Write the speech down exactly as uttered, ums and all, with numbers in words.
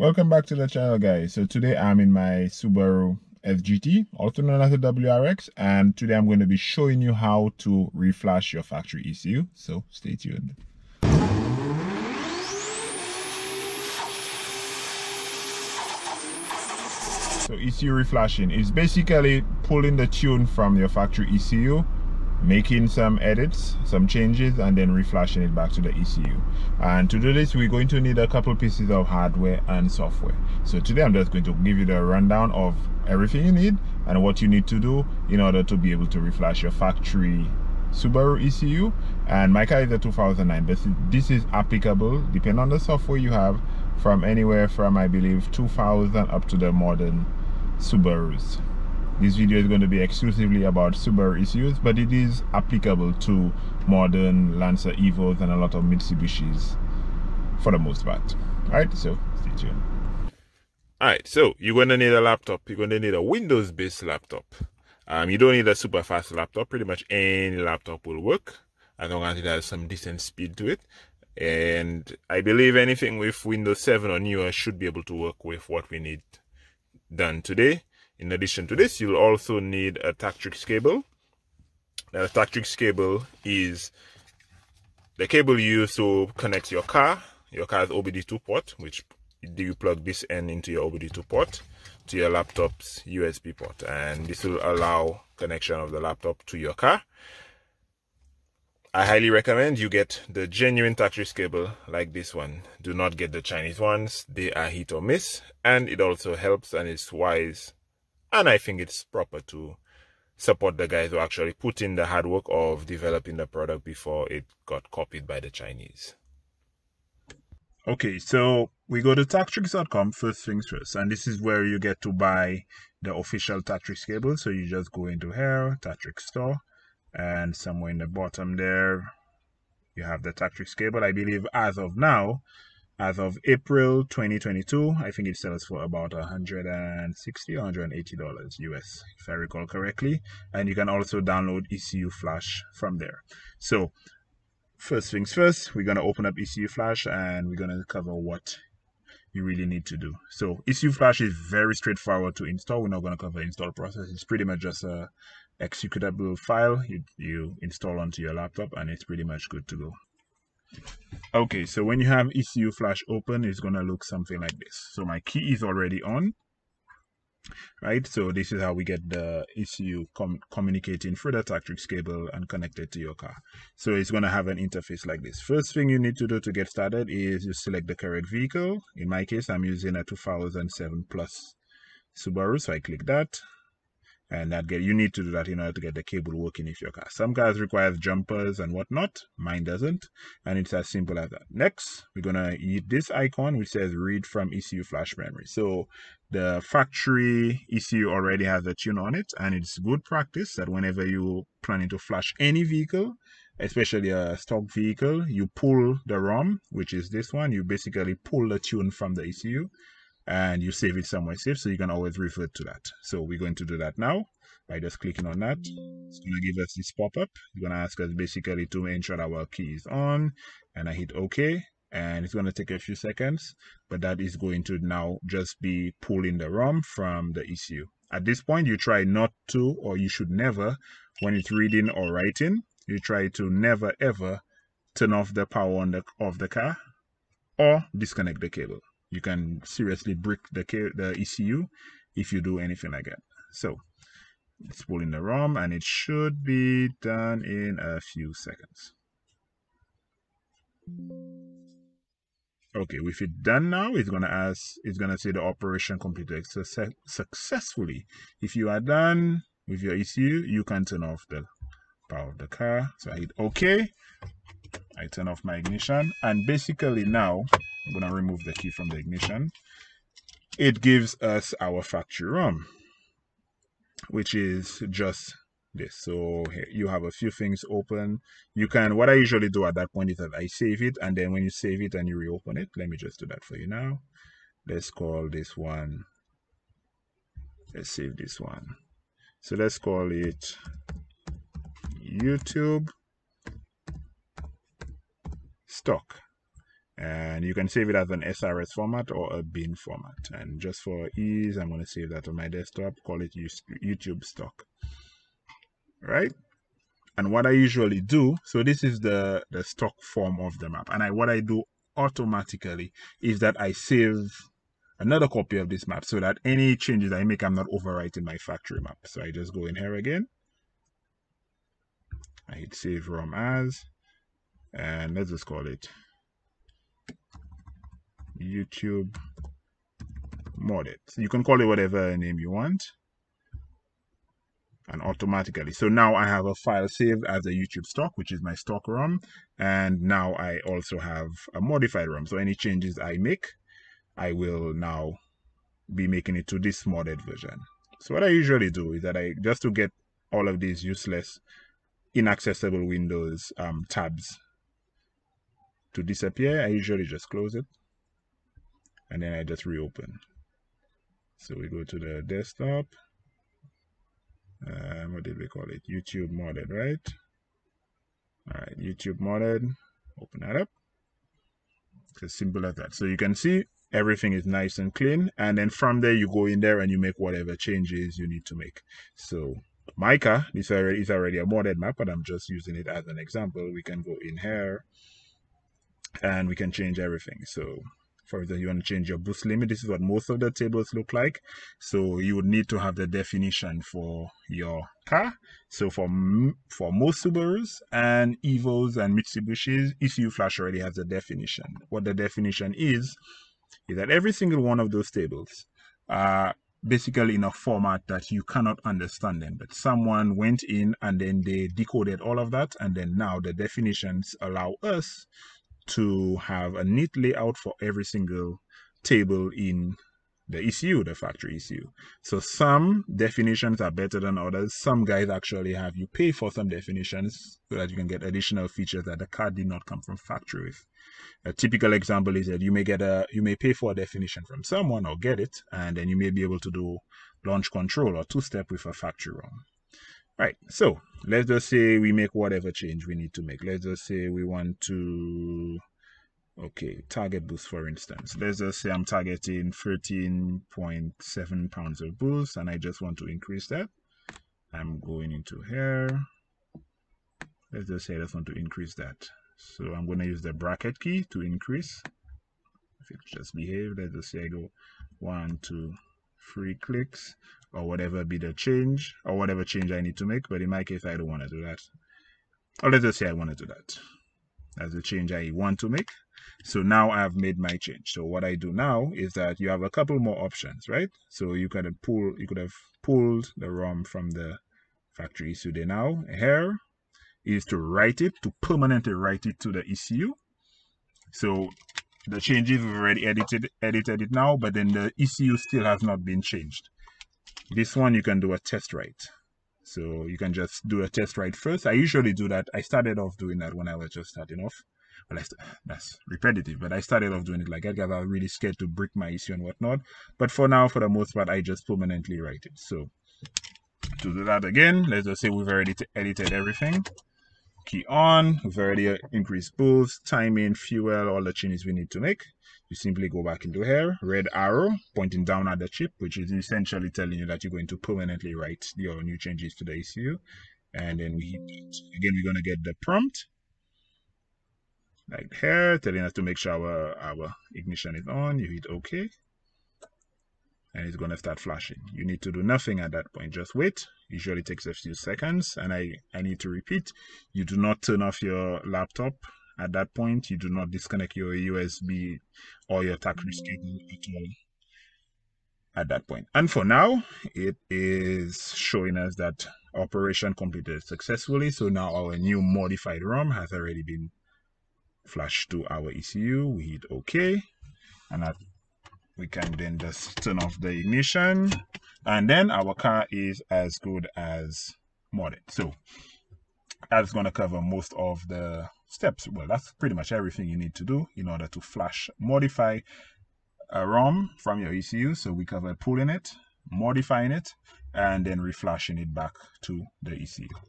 Welcome back to the channel, guys. So today I'm in my Subaru F G T, also known as a W R X, and today I'm going to be showing you how to reflash your factory E C U, so stay tuned. So E C U reflashing is basically pulling the tune from your factory E C U, making some edits, some changes, and then reflashing it back to the E C U. And to do this, we're going to need a couple pieces of hardware and software. So today I'm just going to give you the rundown of everything you need and what you need to do in order to be able to reflash your factory Subaru E C U. And my car is a two thousand nine, but this is applicable depending on the software you have, from anywhere from, I believe, two thousand up to the modern Subarus. This video is going to be exclusively about Subaru E C Us, but it is applicable to modern Lancer Evos and a lot of Mitsubishis for the most part. Alright, so stay tuned. Alright, so you're going to need a laptop. You're going to need a Windows-based laptop. Um, you don't need a super fast laptop. Pretty much any laptop will work as long as it has some decent speed to it. And I believe anything with Windows seven or newer should be able to work with what we need done today. In addition to this, you'll also need a Tactrix cable. Now, the Tactrix cable is the cable you use to connect your car, your car's O B D two port, which you plug this end into your O B D two port, to your laptop's U S B port. And this will allow connection of the laptop to your car. I highly recommend you get the genuine Tactrix cable like this one. Do not get the Chinese ones. They are hit or miss. And it also helps and is wise. And I think it's proper to support the guys who actually put in the hard work of developing the product before it got copied by the Chinese. Okay, so we go to Tactrix dot com first things first. And this is where you get to buy the official Tactrix cable. So you just go into here, Tactrix store. And somewhere in the bottom there, you have the Tactrix cable. I believe as of now, as of April twenty twenty-two, I think it sells for about one hundred sixty or one hundred eighty dollars U S, if I recall correctly. And you can also download E C U Flash from there. So, first things first, we're going to open up E C U Flash and we're going to cover what you really need to do. So, E C U Flash is very straightforward to install. We're not going to cover the install process. It's pretty much just a executable file you, you install onto your laptop and it's pretty much good to go. Okay, so when you have E C U Flash open, it's going to look something like this. So my key is already on, right? So this is how we get the E C U com communicating through the Tactrix cable and connected to your car. So it's going to have an interface like this. First thing you need to do to get started is you select the correct vehicle. In my case, I'm using a two thousand seven plus Subaru, so I click that. And that get, you need to do that in order to get the cable working with your car. Some cars require jumpers and whatnot. Mine doesn't. And it's as simple as that. Next, we're going to hit this icon which says read from E C U flash memory. So the factory E C U already has a tune on it. And it's good practice that whenever you're planning to flash any vehicle, especially a stock vehicle, you pull the ROM, which is this one. You basically pull the tune from the E C U. And you save it somewhere safe, so you can always revert to that. So we're going to do that now by just clicking on that. It's going to give us this pop-up. It's going to ask us basically to ensure that our key is on. And I hit OK. And it's going to take a few seconds. But that is going to now just be pulling the ROM from the E C U. At this point, you try not to, or you should never, when it's reading or writing, you try to never, ever turn off the power on the, of the car or disconnect the cable. You can seriously brick the, the E C U if you do anything like that. So it's pulling the ROM and it should be done in a few seconds. Okay, with it done now, it's gonna ask, it's gonna say the operation completed success successfully. If you are done with your E C U, you can turn off the power of the car. So I hit OK. I turn off my ignition and basically now I'm going to remove the key from the ignition. It gives us our factory ROM, which is just this. So here you have a few things open. You can, what I usually do at that point is that I save it, and then when you save it and you reopen it, let me just do that for you now. Let's call this one, let's save this one. So let's call it YouTube stock. And you can save it as an S R S format or a bin format. And just for ease, I'm going to save that on my desktop, call it YouTube stock. Right? And what I usually do, so this is the, the stock form of the map. And I, what I do automatically is that I save another copy of this map so that any changes I make, I'm not overwriting my factory map. So I just go in here again. I hit save ROM as, and let's just call it YouTube modded. So you can call it whatever name you want, and automatically, so now I have a file saved as a YouTube stock, which is my stock ROM, and now I also have a modified ROM. So any changes I make, I will now be making it to this modded version. So what I usually do is that I just to get all of these useless, inaccessible Windows um, tabs to disappear, I usually just close it. And then I just reopen. So we go to the desktop. Uh, what did we call it? YouTube modded, right? All right, YouTube modded. Open that up. It's as simple as that. So you can see everything is nice and clean. And then from there, you go in there and you make whatever changes you need to make. So my car, this already is already a modded map, but I'm just using it as an example. We can go in here and we can change everything. So for example, you want to change your boost limit. This is what most of the tables look like. So you would need to have the definition for your car. So for, for most Subarus and Evos and Mitsubishis, E C U Flash already has a definition. What the definition is, is that every single one of those tables are basically in a format that you cannot understand them. But someone went in and then they decoded all of that. And then now the definitions allow us to have a neat layout for every single table in the E C U, the factory E C U. So some definitions are better than others. Some guys actually have you pay for some definitions so that you can get additional features that the car did not come from factory with. A typical example is that you may get a, you may pay for a definition from someone or get it, and then you may be able to do launch control or two-step with a factory ROM. Right, so let's just say we make whatever change we need to make. Let's just say we want to, okay, target boost, for instance. Let's just say I'm targeting thirteen point seven pounds of boost, and I just want to increase that. I'm going into here. Let's just say I just want to increase that. So I'm going to use the bracket key to increase. If it just behave, let's just say I go one, two, three clicks, or whatever be the change, or whatever change I need to make. But in my case, I don't want to do that. Or let's just say I want to do that. That's the change I want to make. So now I've made my change. So what I do now is that you have a couple more options, right? So you could have pulled, you could have pulled the ROM from the factory E C U. There now here is to write it, to permanently write it to the E C U. So the changes we've already edited, edited it now, but then the E C U still has not been changed. This one you can do a test write. So you can just do a test write first. I usually do that. I started off doing that when I was just starting off. Well, I st that's repetitive, but I started off doing it like that because I was really scared to break my E C U and whatnot. But for now, for the most part, I just permanently write it. So to do that again, let's just say we've already edited everything. Key on, we've already increased boost, timing, fuel, all the changes we need to make. You simply go back into here, red arrow pointing down at the chip, which is essentially telling you that you're going to permanently write your new changes to the E C U. And then we hit that. Again, we're going to get the prompt like here, telling us to make sure our, our ignition is on. You hit OK, and it's going to start flashing. You need to do nothing at that point, just wait. Usually takes a few seconds, and I, I need to repeat, you do not turn off your laptop at that point. You do not disconnect your U S B or your Tactrix cable at all at that point. And for now, it is showing us that operation completed successfully. So now our new modified ROM has already been flashed to our E C U. We hit OK, and that we can then just turn off the ignition, and then our car is as good as modded. So that's going to cover most of the steps. Well, that's pretty much everything you need to do in order to flash, modify a ROM from your E C U. So we cover pulling it, modifying it, and then reflashing it back to the E C U.